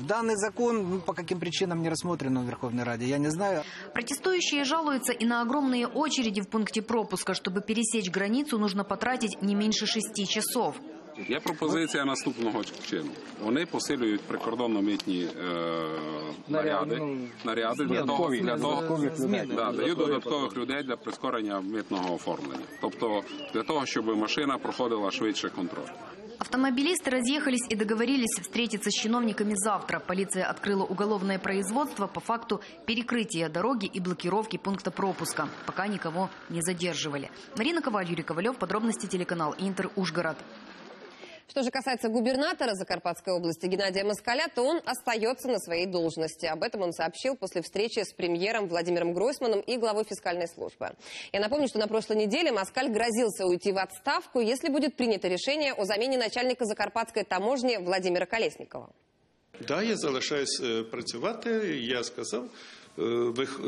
данный закон по каким причинам не рассмотрен в Верховной Раде, я не знаю. Протестующие жалуются и на огромные очереди в пункте пропуска. Чтобы пересечь границу, нужно потратить не меньше шести часов. Є пропозиція наступного чину. Вони посилюють прикордонно-митні наряди, наряди для того, дають додаткових людей для прискорення митного оформлення. Тобто для того, щоб машина проходила швидше контроль. Автомобилисты разъехались и договорились встретиться с чиновниками завтра. Полиция открыла уголовное производство по факту перекрытия дороги и блокировки пункта пропуска. Пока никого не задерживали. Марина Коваль, Юрий Ковалев. Подробности, телеканал Интер, Ужгород. Что же касается губернатора Закарпатской области Геннадия Москаля, то он остается на своей должности. Об этом он сообщил после встречи с премьером Владимиром Гройсманом и главой фискальной службы. Я напомню, что на прошлой неделе Москаль грозился уйти в отставку, если будет принято решение о замене начальника Закарпатской таможни Владимира Колесникова. Да, я залишаюсь працювати. Я сказав,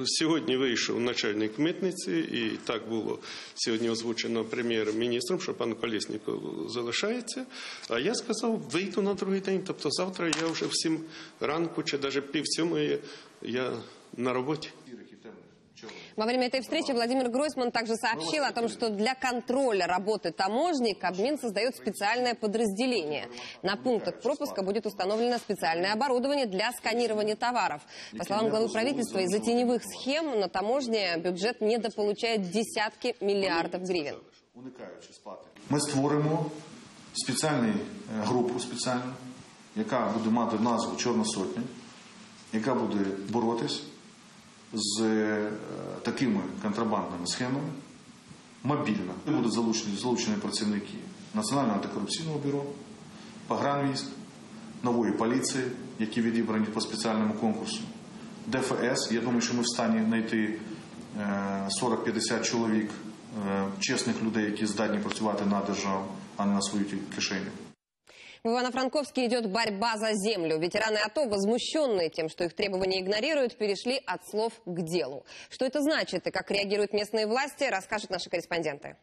сьогодні вийшов начальник митниці, і так було сьогодні озвучено прем'єр-міністром, що пан Колєсніков залишається. А я сказав, вийду на другий день, тобто завтра я вже в сім ранку, чи навіть пів сьомої я на роботі. Во время этой встречи Владимир Гройсман также сообщил о том, что для контроля работы таможни Кабмин создает специальное подразделение. На пунктах пропуска будет установлено специальное оборудование для сканирования товаров. По словам главы правительства, из-за теневых схем на таможне бюджет недополучает десятки миллиардов гривен. Мы створим специальную группу, специальную, которая будет иметь назву «Черная сотня», которая будет бороться з такими контрабандними схемами мобільно. Будуть залучені, залучені працівники Національного антикорупційного бюро, погранвійськ, нової поліції, які відібрані по спеціальному конкурсу, ДФС. Я думаю, що ми в стані знайти сорок-п'ятдесят чоловік, чесних людей, які здатні працювати на державу, а не на свою кишеню. В Ивано-Франковске идет борьба за землю. Ветераны АТО, возмущенные тем, что их требования игнорируют, перешли от слов к делу. Что это значит и как реагируют местные власти, расскажут наши корреспонденты.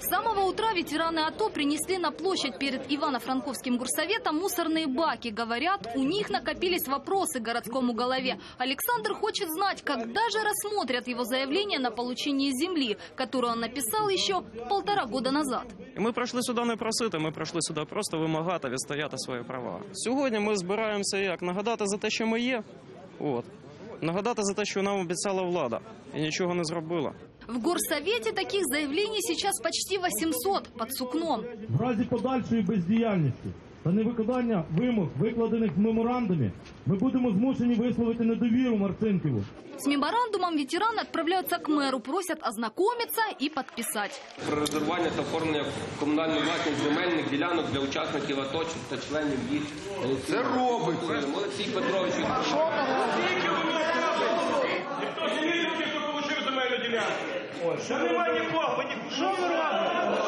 С самого утра ветераны АТО принесли на площадь перед Ивано-Франковским горсоветом мусорные баки. Говорят, у них накопились вопросы к городскому голове. Александр хочет знать, когда же рассмотрят его заявление на получение земли, которую он написал еще полтора года назад. Мы пришли сюда не просити, мы пришли сюда просто вимагати, відстояти свої права. Сьогодні ми збираємося як нагадати за те, що ми є. От. Нагадати за те, що нам обіцяла влада і нічого не зробила. В горсовете таких заявлений сейчас почти восемьсот под сукном. В разі подальшої бездіяльності та невиконання вимог, викладених в меморандумі, ми будемо змушені висловити недовіру Марцинківу. С меморандумом ветераны отправляются к мэру, просят ознакомиться и подписать. Про розірвання та оформлення комунальної власності земельних ділянок для учасників АТО та членів їх. Це робиться. Олексій Петрович. Що немає нікого, що ви робите?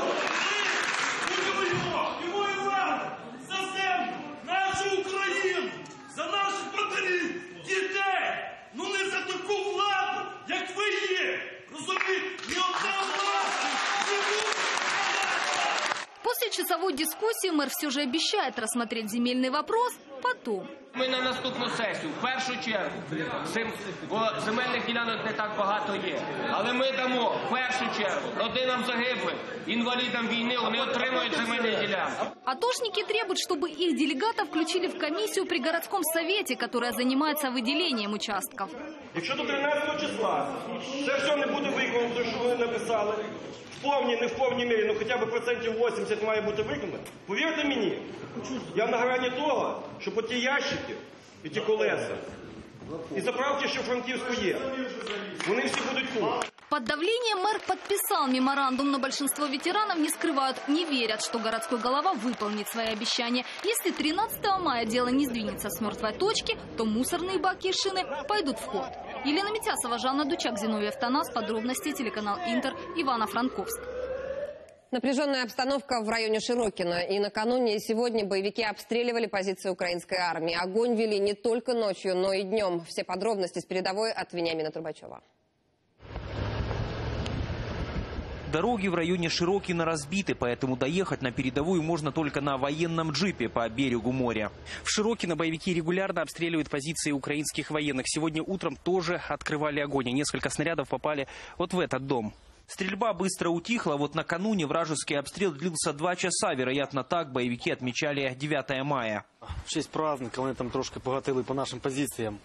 Будемо його і вам за землю, нашу Україну, за наших матерів, дітей, ну не за таку владу, як ви є, розумієте, ні одна влада не буде. После часовой дискуссии мэр все же обещает рассмотреть земельный вопрос потом. Ми на наступну сесію, в першу чергу, земельних ділянок не так багато є, але ми дамо в першу чергу родинам загиблих, інвалідам війни, вони отримують земельні ділянки. АТОшники требуют, чтобы их делегатов включили в комиссию при городском совете, которая занимается выделением участков. Якщо до тринадцятого числа це все не буде виконано, що ви написали, в повній, не в повній мірі, ну хоча б процентів вісімдесят має бути виконано, повірте мені, я на грані того, що по ті ящики, і ті колеса, і заправки, що Франківську є, вони всі будуть тут. Под давлением мэр подписал меморандум, но большинство ветеранов не скрывают, не верят, что городской голова выполнит свои обещания. Если тринадцатого мая дело не сдвинется с мертвой точки, то мусорные баки и шины пойдут в ход. Елена Митясова, Жанна Дучак, Зиновьев Танас. Подробности, телеканал Интер, Ивано-Франковск. Напряженная обстановка в районе Широкино. И накануне, и сегодня боевики обстреливали позиции украинской армии. Огонь вели не только ночью, но и днем. Все подробности с передовой от Вениамина Трубачева. Дороги в районе Широкино разбиты, поэтому доехать на передовую можно только на военном джипе по берегу моря. В Широкино боевики регулярно обстреливают позиции украинских военных. Сегодня утром тоже открывали огонь, и несколько снарядов попали вот в этот дом. Стрельба быстро утихла, вот накануне вражеский обстрел длился два часа. Вероятно, так боевики отмечали дев'ятого мая. В честь праздника они там трошки погатили по нашим позициям.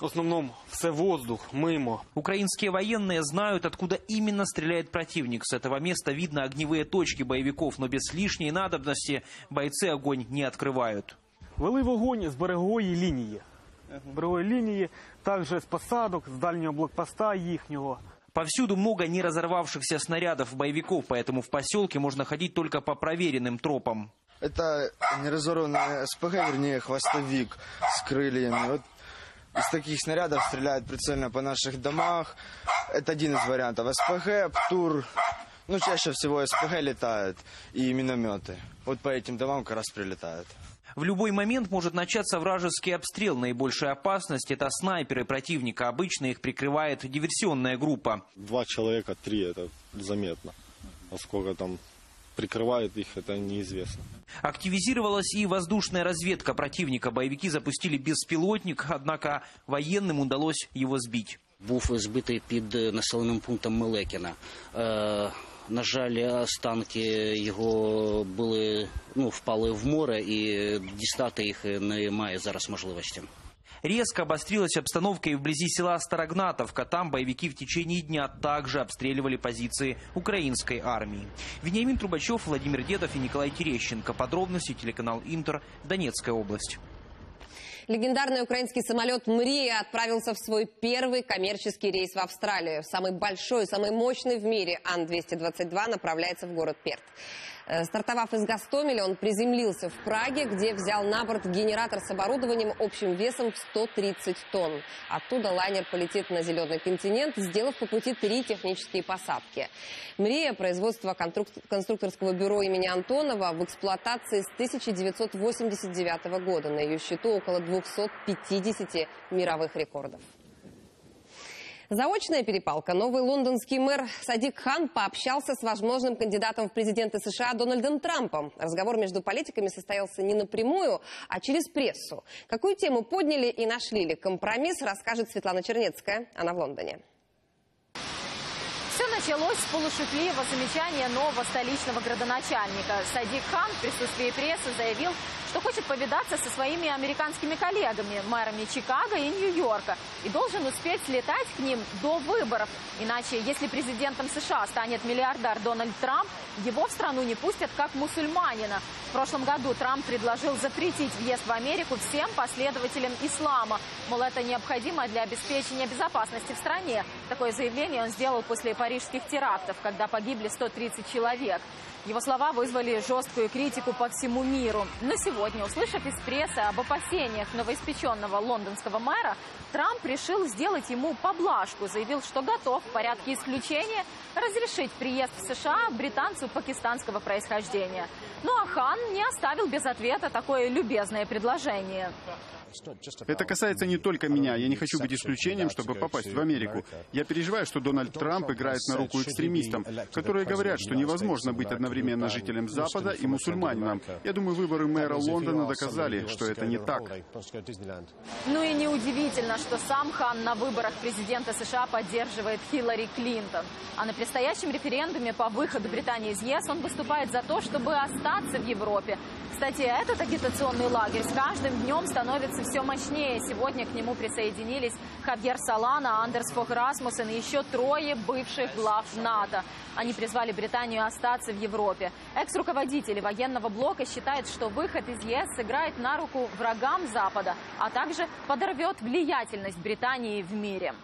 В основном все воздух, мимо. Украинские военные знают, откуда именно стреляет противник. С этого места видно огневые точки боевиков, но без лишней надобности бойцы огонь не открывают. Вели огонь с береговой линии. С береговой линии, также с посадок, с дальнего блокпоста их. Повсюду много не разорвавшихся снарядов боевиков, поэтому в поселке можно ходить только по проверенным тропам. Это неразорванный СПГ, вернее хвостовик с крыльями. Вот из таких снарядов стреляют прицельно по наших домах. Это один из вариантов. СПГ, ПТУР, ну чаще всего СПГ летают и минометы. Вот по этим домам как раз прилетают. В любой момент может начаться вражеский обстрел. Наибольшая опасность – это снайперы противника. Обычно их прикрывает диверсионная группа. Два человека, три – это заметно. А сколько там прикрывает их, это неизвестно. Активизировалась и воздушная разведка противника. Боевики запустили беспилотник, однако военным удалось его сбить. Був сбитый под населенным пунктом Мелекина. На жаль, останки его были, ну, впали в море, и дістати їх немає зараз можливості. Резко обострилась обстановка и вблизи села Старогнатовка. Там боевики в течение дня также обстреливали позиции украинской армии. Вениамин Трубачев, Владимир Дедов и Николай Терещенко. Подробности, телеканал «Интер», Донецкая область. Легендарный украинский самолет «Мрия» отправился в свой первый коммерческий рейс в Австралию. Самый большой, самый мощный в мире Ан двести двадцать два направляется в город Перт. Стартовав из Гастомеля, он приземлился в Праге, где взял на борт генератор с оборудованием общим весом в сто тридцать тонн. Оттуда лайнер полетит на Зеленый континент, сделав по пути три технические посадки. «Мрия» – производство конструкторского бюро имени Антонова, в эксплуатации с тысяча девятьсот восемьдесят девятого года. На ее счету около двухсот пятидесяти мировых рекордов. Заочная перепалка. Новый лондонский мэр Садик Хан пообщался с возможным кандидатом в президенты США Дональдом Трампом. Разговор между политиками состоялся не напрямую, а через прессу. Какую тему подняли и нашли ли компромисс, расскажет Светлана Чернецкая. Она в Лондоне. Все началось с полушутливого замечания нового столичного градоначальника. Садик Хан в присутствии прессы заявил, что хочет повидаться со своими американскими коллегами, мэрами Чикаго и Нью-Йорка, и должен успеть летать к ним до выборов. Иначе, если президентом США станет миллиардер Дональд Трамп, его в страну не пустят как мусульманина. В прошлом году Трамп предложил запретить въезд в Америку всем последователям ислама. Мол, это необходимо для обеспечения безопасности в стране. Такое заявление он сделал после парижских терактов, когда погибли сто тридцать человек. Его слова вызвали жесткую критику по всему миру. Но сегодня, услышав из прессы об опасениях новоиспеченного лондонского мэра, Трамп решил сделать ему поблажку. Заявил, что готов в порядке исключения разрешить приезд в США британцу пакистанского происхождения. Ну а Хан не оставил без ответа такое любезное предложение. Это касается не только меня. Я не хочу быть исключением, чтобы попасть в Америку. Я переживаю, что Дональд Трамп играет на руку экстремистам, которые говорят, что невозможно быть одновременно жителем Запада и мусульманином. Я думаю, выборы мэра Лондона доказали, что это не так. Ну и неудивительно, что сам Хан на выборах президента США поддерживает Хиллари Клинтон. А на предстоящем референдуме по выходу Британии из ЕС он выступает за то, чтобы остаться в Европе. Кстати, этот агитационный лагерь с каждым днем становится все мощнее. Сегодня к нему присоединились Хавьер Солана, Андерс Фог Расмуссен и еще трое бывших глав НАТО. Они призвали Британию остаться в Европе. Экс-руководители военного блока считают, что выход из ЕС сыграет на руку врагам Запада, а также подорвет влиятельность Британии в мире.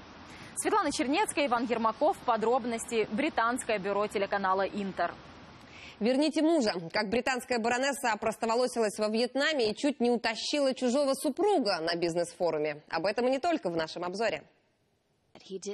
Светлана Чернецкая, Иван Ермаков. Подробности. Британское бюро телеканала «Интер». Верните мужа. Как британская баронесса опростоволосилась во Вьетнаме и чуть не утащила чужого супруга на бизнес-форуме. Об этом и не только в нашем обзоре.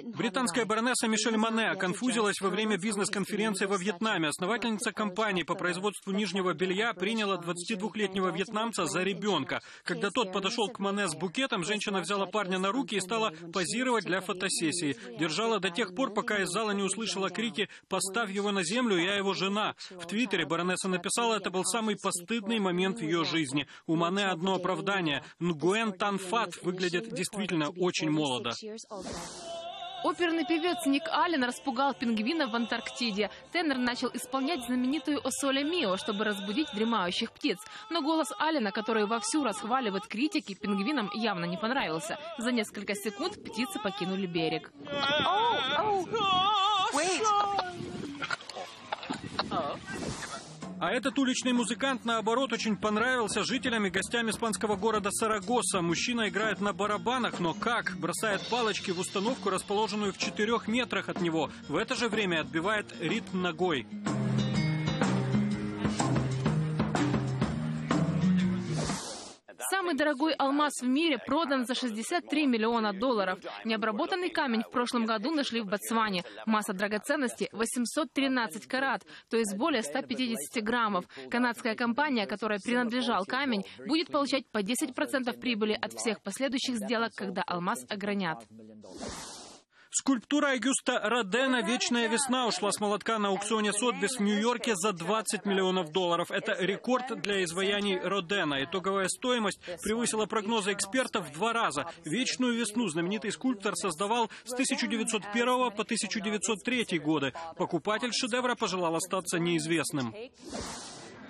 Британская баронесса Мишель Мане оконфузилась во время бизнес-конференции во Вьетнаме. Основательница компании по производству нижнего белья приняла двадцатидвухлетнего вьетнамца за ребенка. Когда тот подошел к Мане с букетом, женщина взяла парня на руки и стала позировать для фотосессии. Держала до тех пор, пока из зала не услышала крики «Поставь его на землю, я его жена». В Твиттере баронесса написала, это был самый постыдный момент в ее жизни. У Мане одно оправдание. Нгуэн Танфат выглядит действительно очень молодо. Оперный певец Ник Аллен распугал пингвинов в Антарктиде. Тенор начал исполнять знаменитую «О соле мио», чтобы разбудить дремающих птиц. Но голос Аллена, который вовсю расхваливает критики, пингвинам явно не понравился. За несколько секунд птицы покинули берег. Oh, oh. А этот уличный музыкант, наоборот, очень понравился жителям и гостям испанского города Сарагоса. Мужчина играет на барабанах, но как? Бросает палочки в установку, расположенную в четырех метрах от него. В это же время отбивает ритм ногой. Самый дорогой алмаз в мире продан за шестьдесят три миллиона долларов. Необработанный камень в прошлом году нашли в Ботсване. Масса драгоценности восемьсот тринадцать карат, то есть более ста пятидесяти граммов. Канадская компания, которой принадлежал камень, будет получать по десять процентов прибыли от всех последующих сделок, когда алмаз огранят. Скульптура Агюста Родена «Вечная весна» ушла с молотка на аукционе Сотбис в Нью-Йорке за двадцать миллионов долларов. Это рекорд для изваяний Родена. Итоговая стоимость превысила прогнозы экспертов в два раза. «Вечную весну» знаменитый скульптор создавал с тысяча девятьсот первого по тысяча девятьсот третий годы. Покупатель шедевра пожелал остаться неизвестным.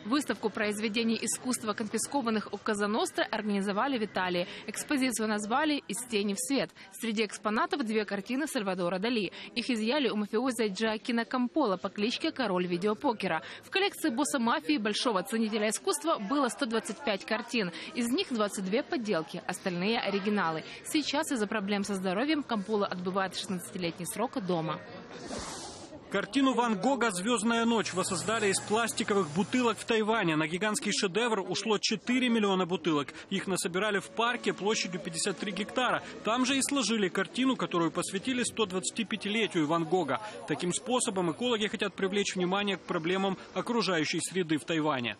Выставку произведений искусства, конфискованных у Козаностро, организовали в Италии. Экспозицию назвали «Из тени в свет». Среди экспонатов две картины Сальвадора Дали. Их изъяли у мафиоза Джоакина Кампола по кличке «Король видеопокера». В коллекции босса мафии, большого ценителя искусства, было сто двадцать пять картин. Из них двадцать две подделки, остальные оригиналы. Сейчас из-за проблем со здоровьем Кампола отбывает шестнадцатилетний срок дома. Картину Ван Гога «Звездная ночь» воссоздали из пластиковых бутылок в Тайване. На гигантский шедевр ушло четыре миллиона бутылок. Их насобирали в парке площадью пятьдесят три гектара. Там же и сложили картину, которую посвятили сто двадцатипятилетию Ван Гога. Таким способом экологи хотят привлечь внимание к проблемам окружающей среды в Тайване.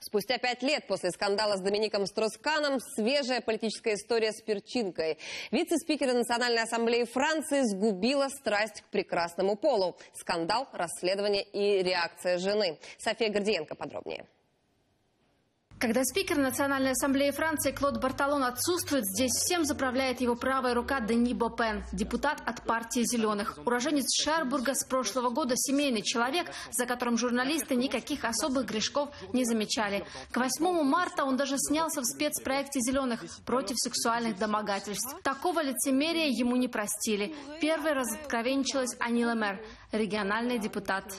Спустя пять лет после скандала с Домиником Строс-Каном свежая политическая история с перчинкой. Вице-спикера Национальной ассамблеи Франции сгубила страсть к прекрасному полу. Скандал, расследование и реакция жены. София Гордиенко подробнее. Когда спикер Национальной ассамблеи Франции Клод Бартолон отсутствует, здесь всем заправляет его правая рука Дени Бопен, депутат от партии «Зеленых». Уроженец Шербурга с прошлого года, семейный человек, за которым журналисты никаких особых грешков не замечали. К восьмому марта он даже снялся в спецпроекте «Зеленых» против сексуальных домогательств. Такого лицемерия ему не простили. Первой разоткровенничалась Ани Лемер, региональный депутат.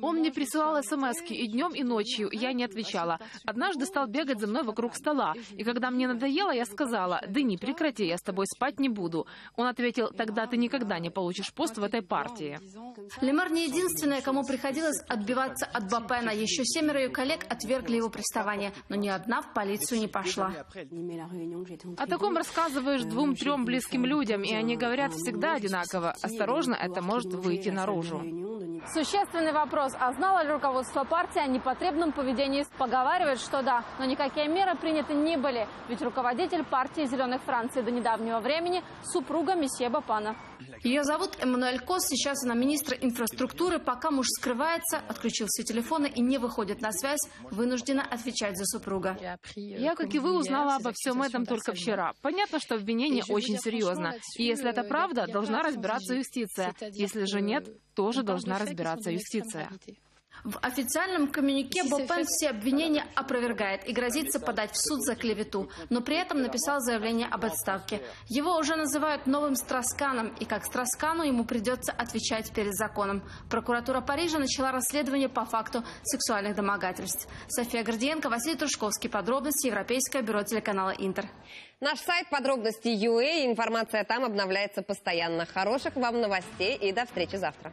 Он мне присылал смски и днем, и ночью. Я не отвечала. Однажды стал бегать за мной вокруг стола. И когда мне надоело, я сказала: «Дени, прекрати, я с тобой спать не буду». Он ответил: «Тогда ты никогда не получишь пост в этой партии». Лемер не единственная, кому приходилось отбиваться от Бопена. Еще семеро ее коллег отвергли его приставание, но ни одна в полицию не пошла. О таком рассказываешь двум-трем близким людям, и они говорят всегда одинаково: «Осторожно, это может выйти наружу». Существенный вопрос: а знало ли руководство партии о непотребном поведении? Поговаривает, что да, но никакие меры приняты не были, ведь руководитель партии «Зеленых» Франции до недавнего времени супруга месье Бопена. Ее зовут Эммануэль Кос, сейчас она министр инфраструктуры. Пока муж скрывается, отключил все телефоны и не выходит на связь, вынуждена отвечать за супруга. Я, как и вы, узнала обо всем этом только вчера. Понятно, что обвинение очень серьезно. И если это правда, должна разбираться юстиция. Если же нет, тоже должна разбираться юстиция. В официальном коммюнике Бопен все обвинения опровергает и грозится подать в суд за клевету, но при этом написал заявление об отставке. Его уже называют новым Стросканом, и как Строскану ему придется отвечать перед законом. Прокуратура Парижа начала расследование по факту сексуальных домогательств. София Гордиенко, Василий Трушковский. Подробности, Европейское бюро телеканала Интер. Наш сайт подробности точка ю а, информация там обновляется постоянно. Хороших вам новостей и до встречи завтра.